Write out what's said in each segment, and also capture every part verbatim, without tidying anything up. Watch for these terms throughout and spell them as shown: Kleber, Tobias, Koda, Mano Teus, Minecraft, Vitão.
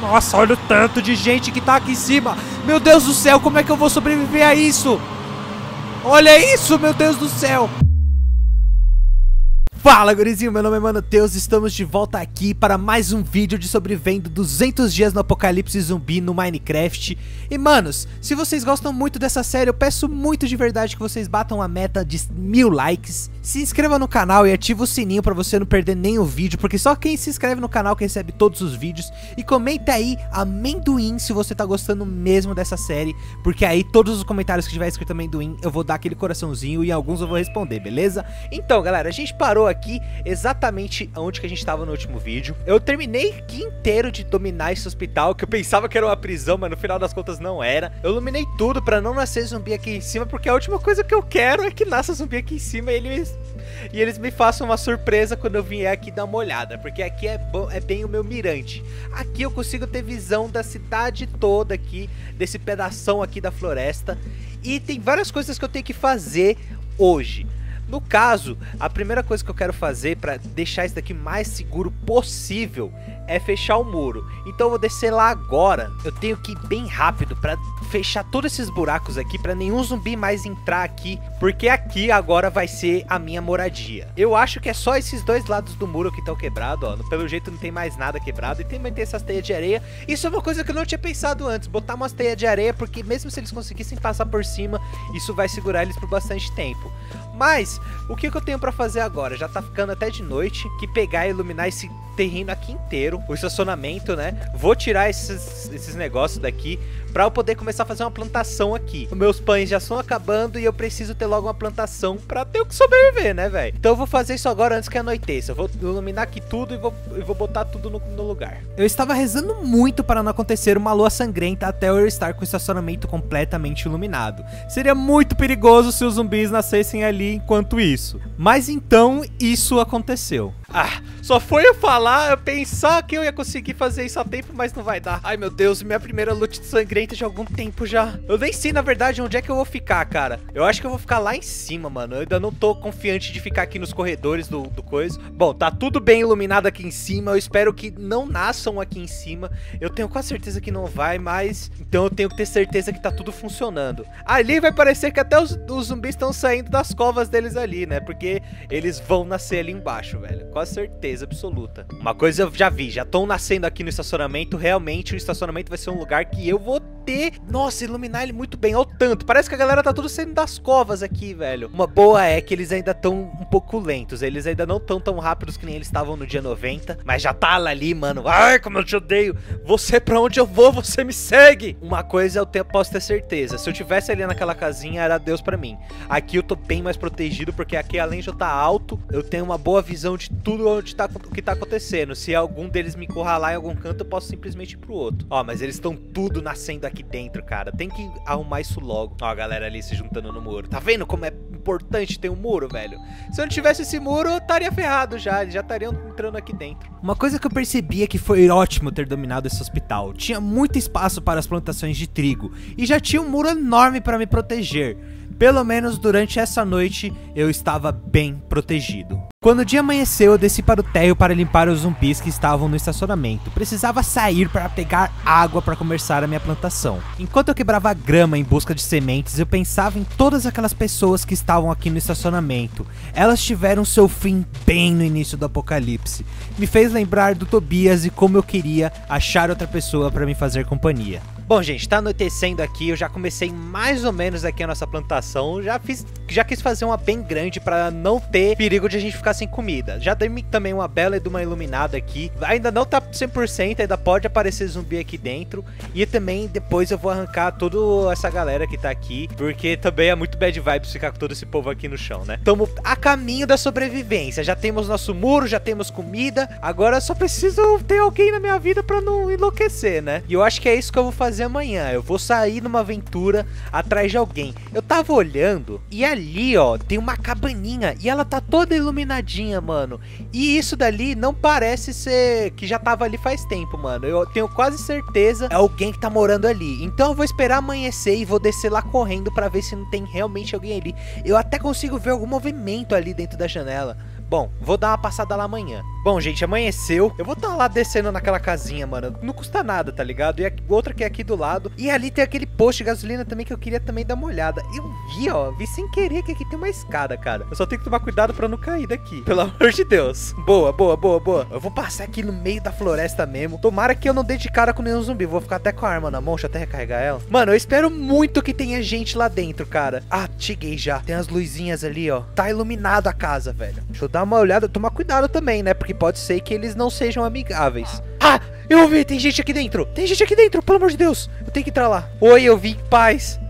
Nossa, olha o tanto de gente que tá aqui em cima. Meu Deus do céu, como é que eu vou sobreviver a isso? Olha isso, meu Deus do céu. Fala, gurizinho, meu nome é Mano Teus, estamos de volta aqui para mais um vídeo de sobrevivendo duzentos dias no apocalipse zumbi no Minecraft. E manos, se vocês gostam muito dessa série, eu peço muito de verdade que vocês batam a meta de mil likes. Se inscreva no canal e ativa o sininho para você não perder nenhum vídeo, porque só quem se inscreve no canal que recebe todos os vídeos. E comenta aí amendoim se você tá gostando mesmo dessa série, porque aí todos os comentários que tiver escrito amendoim eu vou dar aquele coraçãozinho e alguns eu vou responder, beleza? Então galera, a gente parou aqui exatamente onde que a gente tava no último vídeo. Eu terminei aqui inteiro de dominar esse hospital, que eu pensava que era uma prisão, mas no final das contas não era. Eu iluminei tudo pra não nascer zumbi aqui em cima, porque a última coisa que eu quero é que nasça zumbi aqui em cima e eles, e eles me façam uma surpresa quando eu vier aqui dar uma olhada, porque aqui é, bom, é bem o meu mirante. Aqui eu consigo ter visão da cidade toda aqui, desse pedação aqui da floresta. E tem várias coisas que eu tenho que fazer hoje. No caso, a primeira coisa que eu quero fazer para deixar isso daqui mais seguro possível é fechar o muro. Então eu vou descer lá agora. Eu tenho que ir bem rápido para fechar todos esses buracos aqui, para nenhum zumbi mais entrar aqui, porque aqui agora vai ser a minha moradia. Eu acho que é só esses dois lados do muro que estão quebrados, ó. Pelo jeito não tem mais nada quebrado. E tem que ter essas teias de areia. Isso é uma coisa que eu não tinha pensado antes, botar umas teias de areia, porque mesmo se eles conseguissem passar por cima, isso vai segurar eles por bastante tempo. Mas o que, que eu tenho pra fazer agora? Já tá ficando até de noite. Que pegar e iluminar esse terreno aqui inteiro, o estacionamento, né? Vou tirar esses, esses negócios daqui pra eu poder começar a fazer uma plantação aqui. Meus pães já estão acabando e eu preciso ter logo uma plantação pra ter o que sobreviver, né, velho? Então eu vou fazer isso agora antes que anoiteça. Eu vou iluminar aqui tudo e vou, eu vou botar tudo no, no lugar. Eu estava rezando muito para não acontecer uma lua sangrenta até eu estar com o estacionamento completamente iluminado. Seria muito perigoso se os zumbis nascessem ali enquanto isso. Mas então isso aconteceu. Ah, só foi eu falar, eu pensar que eu ia conseguir fazer isso a tempo, mas não vai dar. Ai meu Deus, minha primeira luta sangrenta de algum tempo já. Eu nem sei na verdade onde é que eu vou ficar, cara. Eu acho que eu vou ficar lá em cima, mano. Eu ainda não tô confiante de ficar aqui nos corredores do, do coisa. Bom, tá tudo bem iluminado aqui em cima. Eu espero que não nasçam aqui em cima. Eu tenho quase certeza que não vai, mas então eu tenho que ter certeza que tá tudo funcionando. Ali vai parecer que até os, os zumbis estão saindo das covas deles ali, né? Porque eles vão nascer ali embaixo, velho. Com a certeza absoluta. Uma coisa eu já vi, já estão nascendo aqui no estacionamento. Realmente o estacionamento vai ser um lugar que eu vou ter... Nossa, iluminar ele muito bem, ao tanto. Parece que a galera tá tudo saindo das covas aqui, velho. Uma boa é que eles ainda estão um pouco lentos. Eles ainda não estão tão rápidos que nem eles estavam no dia noventa. Mas já tá lá ali, mano. Ai, como eu te odeio. Você, pra onde eu vou, você me segue. Uma coisa eu te, posso ter certeza. Se eu tivesse ali naquela casinha, era Deus pra mim. Aqui eu tô bem mais protegido, porque aqui além de eu estar alto, eu tenho uma boa visão de tudo onde tá, o que tá acontecendo. Se algum deles me encurralar em algum canto, eu posso simplesmente ir pro outro. Ó, mas eles estão tudo nascendo aqui dentro, cara. Tem que arrumar isso logo. Ó, a galera ali se juntando no muro. Tá vendo como é importante ter um muro, velho? Se eu não tivesse esse muro, eu estaria ferrado já. Eles já estariam entrando aqui dentro. Uma coisa que eu percebi é que foi ótimo ter dominado esse hospital. Tinha muito espaço para as plantações de trigo e já tinha um muro enorme para me proteger. Pelo menos durante essa noite, eu estava bem protegido. Quando o dia amanheceu, eu desci para o térreo para limpar os zumbis que estavam no estacionamento. Precisava sair para pegar água para começar a minha plantação. Enquanto eu quebrava a grama em busca de sementes, eu pensava em todas aquelas pessoas que estavam aqui no estacionamento. Elas tiveram seu fim bem no início do apocalipse. Me fez lembrar do Tobias e como eu queria achar outra pessoa para me fazer companhia. Bom, gente, tá anoitecendo aqui, eu já comecei mais ou menos aqui a nossa plantação, já fiz, já quis fazer uma bem grande pra não ter perigo de a gente ficar sem comida. Já dei também uma bela de uma iluminada aqui, ainda não tá cem por cento, ainda pode aparecer zumbi aqui dentro, e também depois eu vou arrancar toda essa galera que tá aqui, porque também é muito bad vibes ficar com todo esse povo aqui no chão, né? Estamos a caminho da sobrevivência, já temos nosso muro, já temos comida, agora só preciso ter alguém na minha vida pra não enlouquecer, né? E eu acho que é isso que eu vou fazer amanhã. Eu vou sair numa aventura atrás de alguém. Eu tava olhando e ali, ó, tem uma cabaninha e ela tá toda iluminadinha, mano. E isso dali não parece ser que já tava ali faz tempo, mano. Eu tenho quase certeza é alguém que tá morando ali. Então eu vou esperar amanhecer e vou descer lá correndo pra ver se não tem realmente alguém ali. Eu até consigo ver algum movimento ali dentro da janela. Bom, vou dar uma passada lá amanhã. Bom, gente, amanheceu. Eu vou estar lá descendo naquela casinha, mano. Não custa nada, tá ligado? E a outra que é aqui do lado. E ali tem aquele posto de gasolina também que eu queria também dar uma olhada. Eu vi, ó. Vi sem querer que aqui tem uma escada, cara. Eu só tenho que tomar cuidado pra não cair daqui. Pelo amor de Deus. Boa, boa, boa, boa. Eu vou passar aqui no meio da floresta mesmo. Tomara que eu não dê de cara com nenhum zumbi. Vou ficar até com a arma na mão. Deixa eu até recarregar ela. Mano, eu espero muito que tenha gente lá dentro, cara. Ah, cheguei já. Tem as luzinhas ali, ó. Tá iluminado a casa, velho. Deixa eu dar uma olhada. Tomar cuidado também, né? Porque pode ser que eles não sejam amigáveis. Ah! Eu vi! Tem gente aqui dentro! Tem gente aqui dentro! Pelo amor de Deus! Eu tenho que entrar lá. Oi, eu vim em paz.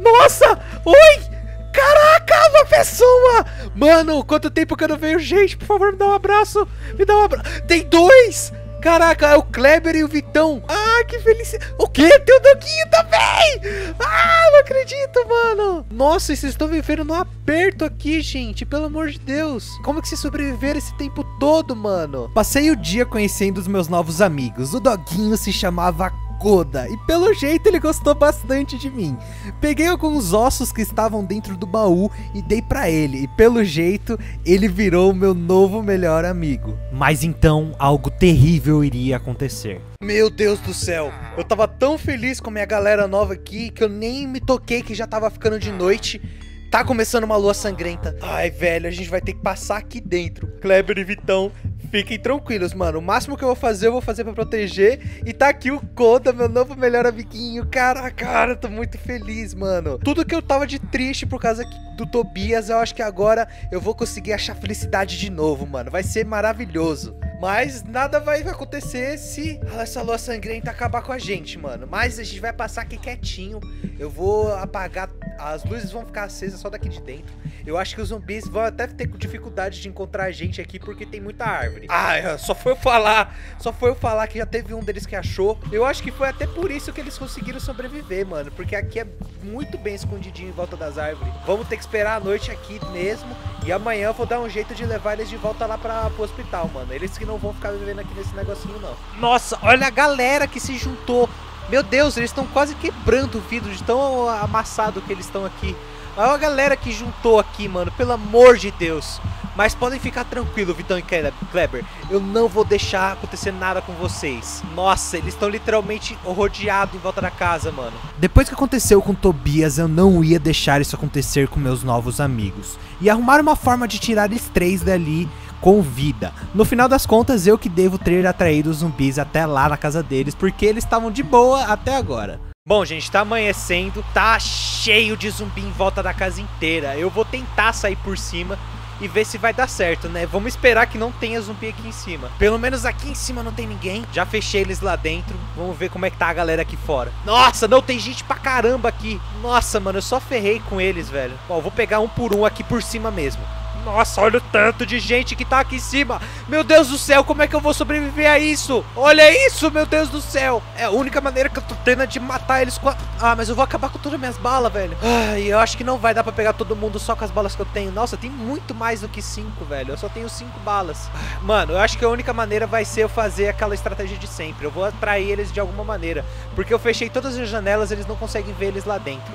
Nossa! Oi! Caraca, uma pessoa! Mano, quanto tempo que eu não vejo gente. Por favor, me dá um abraço. Me dá um abraço. Tem dois! Caraca, é o Kleber e o Vitão. Ah, que felicidade. O quê? Tem o Doguinho também. Ah, não acredito, mano. Nossa, vocês estão vivendo num aperto aqui, gente. Pelo amor de Deus. Como que vocês sobreviveram esse tempo todo, mano? Passei o dia conhecendo os meus novos amigos. O Doguinho se chamava Koda, e pelo jeito ele gostou bastante de mim. Peguei alguns ossos que estavam dentro do baú e dei pra ele, e pelo jeito ele virou o meu novo melhor amigo. Mas então algo terrível iria acontecer. Meu Deus do céu, eu tava tão feliz com a minha galera nova aqui que eu nem me toquei que já tava ficando de noite. Tá começando uma lua sangrenta. Ai, velho, a gente vai ter que passar aqui dentro. Kleber e Vitão, fiquem tranquilos, mano. O máximo que eu vou fazer, eu vou fazer pra proteger. E tá aqui o Koda, meu novo melhor amiguinho. Cara, cara, eu tô muito feliz, mano. Tudo que eu tava de triste por causa do Tobias, eu acho que agora eu vou conseguir achar felicidade de novo, mano. Vai ser maravilhoso. Mas nada vai acontecer se essa lua sangrenta acabar com a gente, mano. Mas a gente vai passar aqui quietinho. Eu vou apagar. As luzes vão ficar acesas só daqui de dentro. Eu acho que os zumbis vão até ter dificuldade de encontrar a gente aqui porque tem muita árvore. Ah, só foi eu falar. Só foi eu falar que já teve um deles que achou. Eu acho que foi até por isso que eles conseguiram sobreviver, mano. Porque aqui é muito bem escondidinho em volta das árvores. Vamos ter que esperar a noite aqui mesmo. E amanhã eu vou dar um jeito de levar eles de volta lá pra, pro hospital, mano. Eles que não vão ficar vivendo aqui nesse negocinho, não. Nossa, olha a galera que se juntou. Meu Deus, eles estão quase quebrando o vidro de tão amassado que eles estão aqui. Olha a galera que juntou aqui, mano. Pelo amor de Deus. Mas podem ficar tranquilos, Vitão e Kleber. Eu não vou deixar acontecer nada com vocês. Nossa, eles estão literalmente rodeados em volta da casa, mano. Depois que aconteceu com Tobias, eu não ia deixar isso acontecer com meus novos amigos. E arrumar uma forma de tirar eles três dali com vida. No final das contas, eu que devo ter atraído os zumbis até lá na casa deles, porque eles estavam de boa até agora. Bom, gente, tá amanhecendo, tá cheio de zumbi em volta da casa inteira. Eu vou tentar sair por cima e ver se vai dar certo, né? Vamos esperar que não tenha zumbi aqui em cima. Pelo menos aqui em cima não tem ninguém. Já fechei eles lá dentro. Vamos ver como é que tá a galera aqui fora. Nossa, não, tem gente pra caramba aqui. Nossa, mano, eu só ferrei com eles, velho. Ó, eu vou pegar um por um aqui por cima mesmo. Nossa, olha o tanto de gente que tá aqui em cima. Meu Deus do céu, como é que eu vou sobreviver a isso? Olha isso, meu Deus do céu. É a única maneira que eu tô tendo é de matar eles com a... Ah, mas eu vou acabar com todas as minhas balas, velho. Ai, eu acho que não vai dar pra pegar todo mundo só com as balas que eu tenho. Nossa, tem muito mais do que cinco, velho. Eu só tenho cinco balas. Mano, eu acho que a única maneira vai ser eu fazer aquela estratégia de sempre. Eu vou atrair eles de alguma maneira, porque eu fechei todas as janelas, eles não conseguem ver eles lá dentro.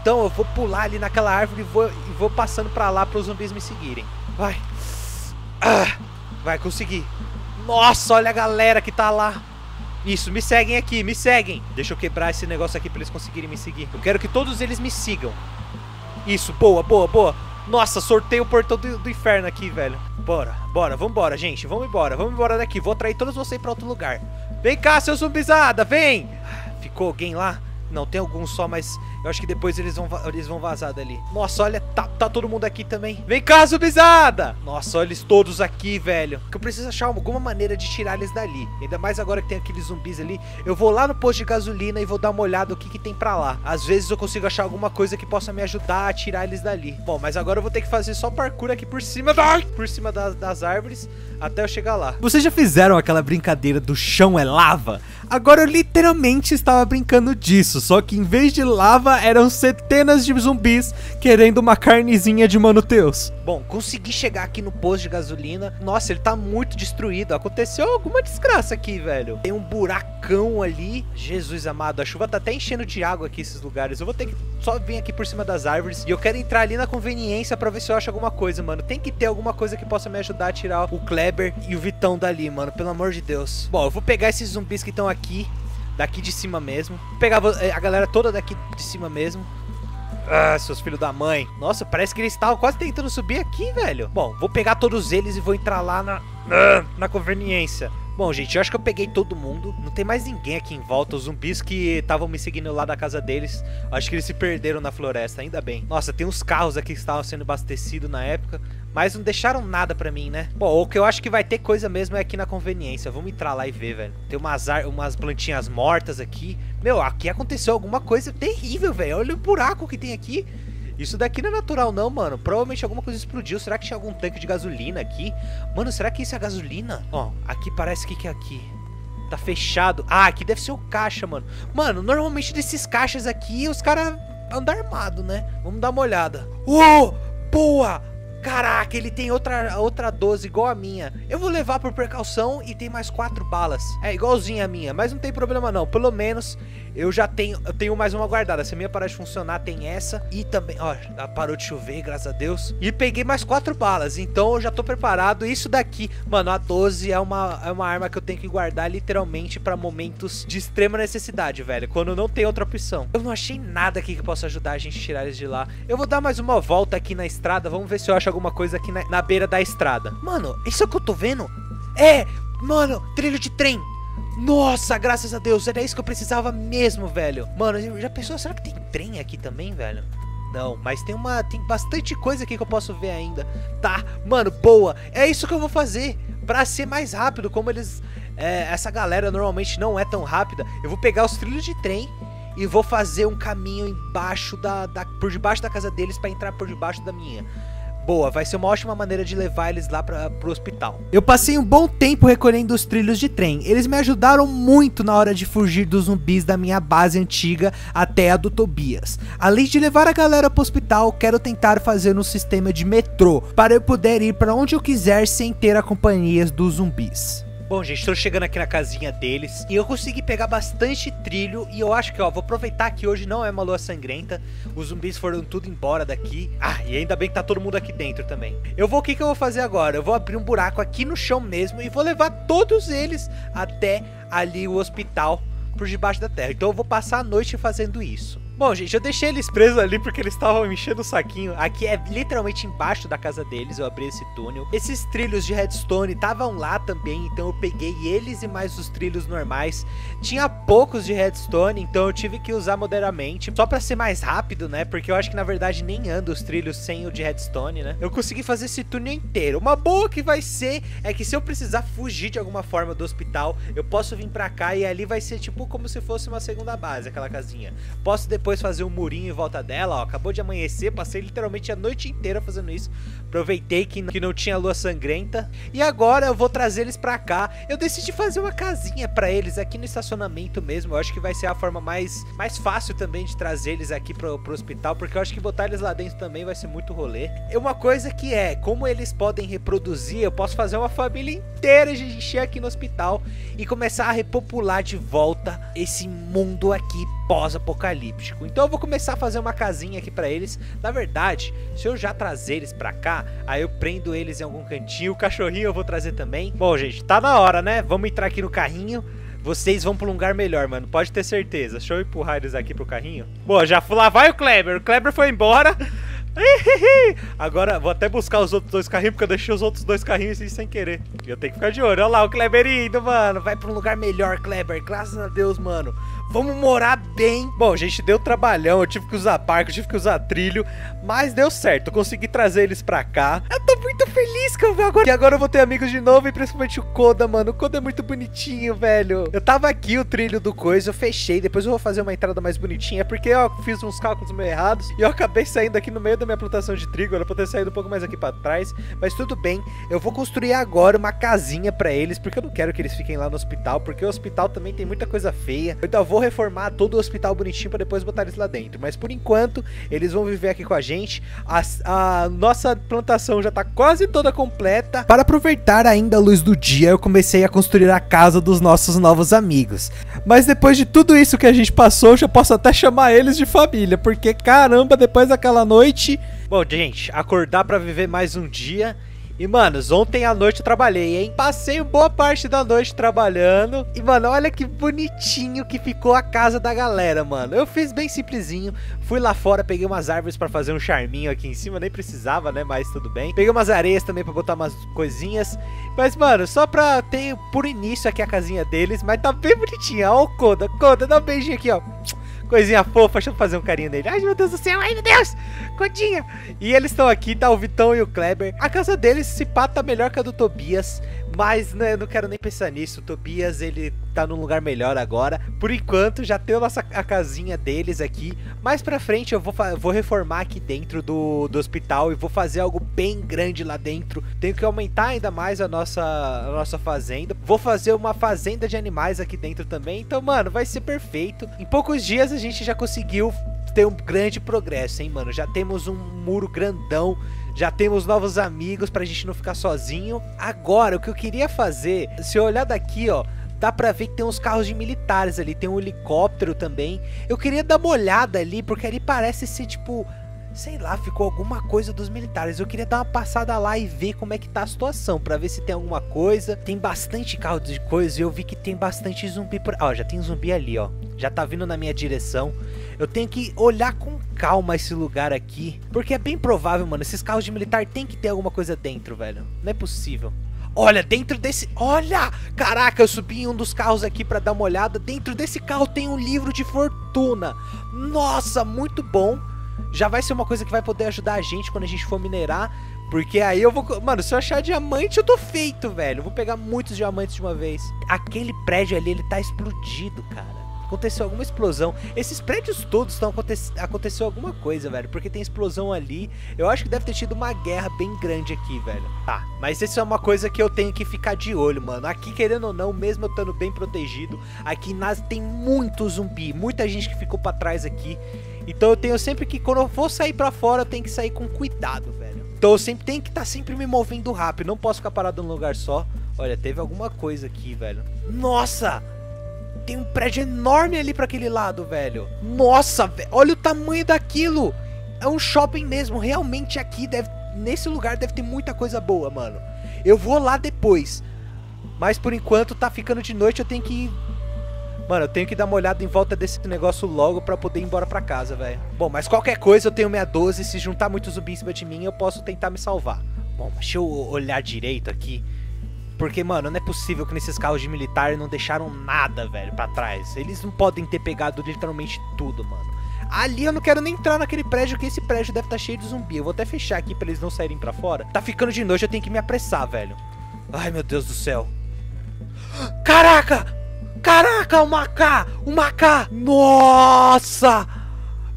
Então eu vou pular ali naquela árvore e vou, e vou passando pra lá para os zumbis me seguirem. Vai. Ah, vai conseguir. Nossa, olha a galera que tá lá. Isso, me seguem aqui, me seguem. Deixa eu quebrar esse negócio aqui pra eles conseguirem me seguir. Eu quero que todos eles me sigam. Isso, boa, boa, boa. Nossa, sortei o portão do, do inferno aqui, velho. Bora, bora, vambora, gente. Vamos embora, vamos embora daqui. Vou atrair todos vocês pra outro lugar. Vem cá, seu zumbizada, vem. Ficou alguém lá? Não, tem alguns só, mas eu acho que depois eles vão, eles vão vazar dali. Nossa, olha, tá, tá todo mundo aqui também. Vem cá, zumbizada! Nossa, olha eles todos aqui, velho. Que eu preciso achar alguma maneira de tirar eles dali. Ainda mais agora que tem aqueles zumbis ali. Eu vou lá no posto de gasolina e vou dar uma olhada o que, que tem pra lá. Às vezes eu consigo achar alguma coisa que possa me ajudar a tirar eles dali. Bom, mas agora eu vou ter que fazer só parkour aqui por cima, da... por cima das, das árvores até eu chegar lá. Vocês já fizeram aquela brincadeira do chão é lava? Agora eu literalmente estava brincando disso, só que em vez de lava, cima eram centenas de zumbis querendo uma carnezinha de Mano Teus. Bom, consegui chegar aqui no posto de gasolina. Nossa, ele tá muito destruído. Aconteceu alguma desgraça aqui, velho. Tem um buracão ali. Jesus amado, a chuva tá até enchendo de água aqui esses lugares. Eu vou ter que só vir aqui por cima das árvores. E eu quero entrar ali na conveniência pra ver se eu acho alguma coisa, mano. Tem que ter alguma coisa que possa me ajudar a tirar o Kleber e o Vitão dali, mano. Pelo amor de Deus. Bom, eu vou pegar esses zumbis que estão aqui. Daqui de cima mesmo. Vou pegar a galera toda daqui de cima mesmo. Ah, seus filhos da mãe. Nossa, parece que eles estavam quase tentando subir aqui, velho. Bom, vou pegar todos eles e vou entrar lá na, na, na conveniência. Bom, gente, eu acho que eu peguei todo mundo. Não tem mais ninguém aqui em volta. Os zumbis que estavam me seguindo lá da casa deles, acho que eles se perderam na floresta, ainda bem. Nossa, tem uns carros aqui que estavam sendo abastecidos na época, mas não deixaram nada pra mim, né? Bom, o que eu acho que vai ter coisa mesmo é aqui na conveniência. Vamos entrar lá e ver, velho. Tem umas, ar... umas plantinhas mortas aqui. Meu, aqui aconteceu alguma coisa terrível, velho. Olha o buraco que tem aqui. Isso daqui não é natural não, mano. Provavelmente alguma coisa explodiu. Será que tinha algum tanque de gasolina aqui? Mano, será que isso é gasolina? Ó, aqui parece que que é aqui. Tá fechado. Ah, aqui deve ser o caixa, mano. Mano, normalmente desses caixas aqui, os caras andam armados, né? Vamos dar uma olhada. Oh, boa! Caraca, ele tem outra, outra doze igual a minha. Eu vou levar por precaução e tem mais quatro balas. É igualzinha a minha, mas não tem problema não. Pelo menos eu já tenho, eu tenho mais uma guardada. Se a minha parar de funcionar, tem essa. E também, ó, parou de chover, graças a Deus. E peguei mais quatro balas, então eu já tô preparado. Isso daqui, mano, a doze é uma, é uma arma que eu tenho que guardar literalmente pra momentos de extrema necessidade, velho. Quando não tem outra opção. Eu não achei nada aqui que possa ajudar a gente a tirar eles de lá. Eu vou dar mais uma volta aqui na estrada. Vamos ver se eu acho alguma coisa aqui na, na beira da estrada. Mano, isso é o que eu tô vendo? É, mano, trilho de trem. Nossa, graças a Deus, era isso que eu precisava mesmo, velho. Mano, já pensou, será que tem trem aqui também, velho? Não, mas tem uma, tem bastante coisa aqui que eu posso ver ainda. Tá, mano, boa. É isso que eu vou fazer, pra ser mais rápido. Como eles, é, essa galera normalmente não é tão rápida, eu vou pegar os trilhos de trem e vou fazer um caminho embaixo da, da por debaixo da casa deles, pra entrar por debaixo da minha. Boa, vai ser uma ótima maneira de levar eles lá pra, pro hospital. Eu passei um bom tempo recolhendo os trilhos de trem. Eles me ajudaram muito na hora de fugir dos zumbis da minha base antiga até a do Tobias. Além de levar a galera pro hospital, quero tentar fazer um sistema de metrô para eu poder ir pra onde eu quiser sem ter a companhia dos zumbis. Bom, gente, tô chegando aqui na casinha deles e eu consegui pegar bastante trilho. E eu acho que, ó, vou aproveitar que hoje não é uma lua sangrenta. Os zumbis foram tudo embora daqui. Ah, e ainda bem que tá todo mundo aqui dentro também. Eu vou, o que que eu vou fazer agora? Eu vou abrir um buraco aqui no chão mesmo e vou levar todos eles até ali o hospital por debaixo da terra. Então eu vou passar a noite fazendo isso. Bom, gente, eu deixei eles presos ali porque eles estavam enchendo o saquinho. Aqui é literalmente embaixo da casa deles, eu abri esse túnel. Esses trilhos de redstone estavam lá também, então eu peguei eles e mais os trilhos normais. Tinha poucos de redstone, então eu tive que usar moderadamente, só pra ser mais rápido, né? Porque eu acho que, na verdade, nem anda os trilhos sem o de redstone, né? Eu consegui fazer esse túnel inteiro. Uma boa que vai ser é que se eu precisar fugir de alguma forma do hospital, eu posso vir pra cá e ali vai ser tipo como se fosse uma segunda base, aquela casinha. Posso depois Depois fazer um murinho em volta dela, ó. Acabou de amanhecer, passei literalmente a noite inteira fazendo isso. Aproveitei que, que não tinha lua sangrenta. E agora eu vou trazer eles pra cá. Eu decidi fazer uma casinha pra eles aqui no estacionamento mesmo. Eu acho que vai ser a forma mais, mais fácil também de trazer eles aqui pro, pro hospital, porque eu acho que botar eles lá dentro também vai ser muito rolê. E uma coisa que é, como eles podem reproduzir, eu posso fazer uma família inteira de encher aqui no hospital e começar a repopular de volta esse mundo aqui pós-apocalíptico. Então eu vou começar a fazer uma casinha aqui pra eles. Na verdade, se eu já trazer eles pra cá, aí eu prendo eles em algum cantinho. O cachorrinho eu vou trazer também. Bom, gente, tá na hora, né? Vamos entrar aqui no carrinho. Vocês vão pra um lugar melhor, mano. Pode ter certeza. Deixa eu empurrar eles aqui pro carrinho. Bom, já fui lá. Vai o Kleber. O Kleber foi embora. Agora vou até buscar os outros dois carrinhos, porque eu deixei os outros dois carrinhos sem querer. E eu tenho que ficar de olho. Olha lá o Kleber indo, mano. Vai pra um lugar melhor, Kleber. Graças a Deus, mano. Vamos morar bem. Bom, gente, deu trabalhão. Eu tive que usar barco, eu tive que usar trilho. Mas deu certo. Eu consegui trazer eles pra cá. Eu tô muito feliz que eu vou agora. E agora eu vou ter amigos de novo. E principalmente o Koda, mano. O Koda é muito bonitinho, velho. Eu tava aqui, o trilho do coisa. Eu fechei. Depois eu vou fazer uma entrada mais bonitinha. Porque eu fiz uns cálculos meio errados. E eu acabei saindo aqui no meio da da minha plantação de trigo, ela poderia ter saído um pouco mais aqui pra trás, mas tudo bem, eu vou construir agora uma casinha pra eles, porque eu não quero que eles fiquem lá no hospital, porque o hospital também tem muita coisa feia, então eu vou reformar todo o hospital bonitinho pra depois botar eles lá dentro, mas por enquanto, eles vão viver aqui com a gente, a, a nossa plantação já tá quase toda completa. Para aproveitar ainda a luz do dia, eu comecei a construir a casa dos nossos novos amigos, mas depois de tudo isso que a gente passou, eu já posso até chamar eles de família, porque caramba, depois daquela noite... Bom, gente, acordar pra viver mais um dia... E, mano, ontem à noite eu trabalhei, hein? Passei boa parte da noite trabalhando. E, mano, olha que bonitinho que ficou a casa da galera, mano. Eu fiz bem simplesinho. Fui lá fora, peguei umas árvores pra fazer um charminho aqui em cima. Nem precisava, né? Mas tudo bem. Peguei umas areias também pra botar umas coisinhas. Mas, mano, só pra ter por início aqui a casinha deles. Mas tá bem bonitinha. Ó, o Koda. Koda, dá um beijinho aqui, ó. Coisinha fofa, deixa eu fazer um carinho nele. Ai, meu Deus do céu, ai, meu Deus, Kodinha. E eles estão aqui, tá? O Vitão e o Kleber. A casa deles, se pá, tá melhor que a do Tobias, mas, né, eu não quero nem pensar nisso. O Tobias, ele tá num lugar melhor agora. Por enquanto, já tem a nossa a casinha deles aqui. Mais pra frente, eu vou, vou reformar aqui dentro do, do hospital e vou fazer algo bem grande lá dentro. Tenho que aumentar ainda mais a nossa, a nossa fazenda. Vou fazer uma fazenda de animais aqui dentro também. Então, mano, vai ser perfeito. Em poucos dias, a gente já conseguiu ter um grande progresso, hein, mano? Já temos um muro grandão, já temos novos amigos pra gente não ficar sozinho. Agora, o que eu queria fazer, se eu olhar daqui, ó, dá pra ver que tem uns carros de militares ali, tem um helicóptero também. Eu queria dar uma olhada ali, porque ali parece ser, tipo, sei lá, ficou alguma coisa dos militares. Eu queria dar uma passada lá e ver como é que tá a situação, pra ver se tem alguma coisa. Tem bastante carro de coisa e eu vi que tem bastante zumbi por... Ó, já tem zumbi ali, ó. Já tá vindo na minha direção. Eu tenho que olhar com calma esse lugar aqui, porque é bem provável, mano. Esses carros de militar tem que ter alguma coisa dentro, velho. Não é possível. Olha, dentro desse... Olha! Caraca, eu subi em um dos carros aqui pra dar uma olhada. Dentro desse carro tem um livro de fortuna. Nossa, muito bom. Já vai ser uma coisa que vai poder ajudar a gente quando a gente for minerar. Porque aí eu vou... Mano, se eu achar diamante, eu tô feito, velho. Eu vou pegar muitos diamantes de uma vez. Aquele prédio ali, ele tá explodido, cara. Aconteceu alguma explosão. Esses prédios todos estão acontecendo... Aconteceu alguma coisa, velho. Porque tem explosão ali. Eu acho que deve ter tido uma guerra bem grande aqui, velho. Tá, mas isso é uma coisa que eu tenho que ficar de olho, mano. Aqui, querendo ou não, mesmo eu estando bem protegido, aqui nas tem muito zumbi. Muita gente que ficou pra trás aqui. Então eu tenho sempre que, quando eu for sair pra fora, eu tenho que sair com cuidado, velho. Então eu sempre tenho que estar tá sempre me movendo rápido. Não posso ficar parado num lugar só. Olha, teve alguma coisa aqui, velho. Nossa! Tem um prédio enorme ali pra aquele lado, velho. Nossa, velho. Olha o tamanho daquilo. É um shopping mesmo. Realmente aqui, deve, nesse lugar, deve ter muita coisa boa, mano. Eu vou lá depois. Mas por enquanto tá ficando de noite, eu tenho que... Mano, eu tenho que dar uma olhada em volta desse negócio logo pra poder ir embora pra casa, velho. Bom, mas qualquer coisa eu tenho minha doze. Se juntar muito zumbi em cima de mim, eu posso tentar me salvar. Bom, deixa eu olhar direito aqui. Porque, mano, não é possível que nesses carros de militar não deixaram nada, velho, pra trás. Eles não podem ter pegado literalmente tudo, mano. Ali eu não quero nem entrar naquele prédio, que esse prédio deve estar cheio de zumbi. Eu vou até fechar aqui pra eles não saírem pra fora. Tá ficando de noite, eu tenho que me apressar, velho. Ai, meu Deus do céu. Caraca! Caraca, o Macá! O Macá! Nossa!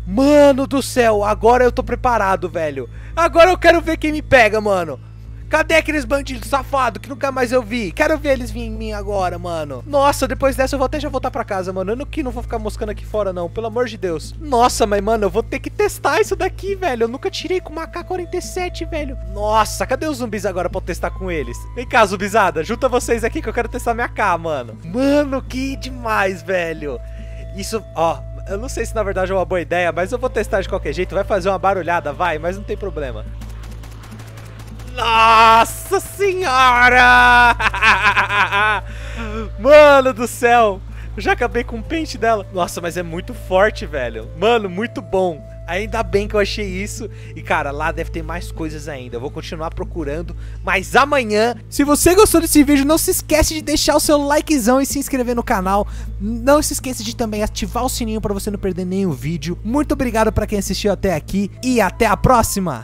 Mano do céu, agora eu tô preparado, velho. Agora eu quero ver quem me pega, mano. Cadê aqueles bandidos safados que nunca mais eu vi? Quero ver eles virem em mim agora, mano. Nossa, depois dessa eu vou até já voltar pra casa, mano. Eu não, que não vou ficar moscando aqui fora, não. Pelo amor de Deus. Nossa, mas, mano, eu vou ter que testar isso daqui, velho. Eu nunca tirei com uma A K quarenta e sete, velho. Nossa, cadê os zumbis agora pra eu testar com eles? Vem cá, zumbizada. Junta vocês aqui que eu quero testar minha A K, mano. Mano, que demais, velho. Isso, ó... Eu não sei se na verdade é uma boa ideia, mas eu vou testar de qualquer jeito. Vai fazer uma barulhada, vai. Mas não tem problema. Nossa senhora! Mano do céu! Eu já acabei com o pente dela. Nossa, mas é muito forte, velho. Mano, muito bom. Ainda bem que eu achei isso. E, cara, lá deve ter mais coisas ainda. Eu vou continuar procurando. Mas amanhã... Se você gostou desse vídeo, não se esquece de deixar o seu likezão e se inscrever no canal. Não se esqueça de também ativar o sininho pra você não perder nenhum vídeo. Muito obrigado pra quem assistiu até aqui. E até a próxima!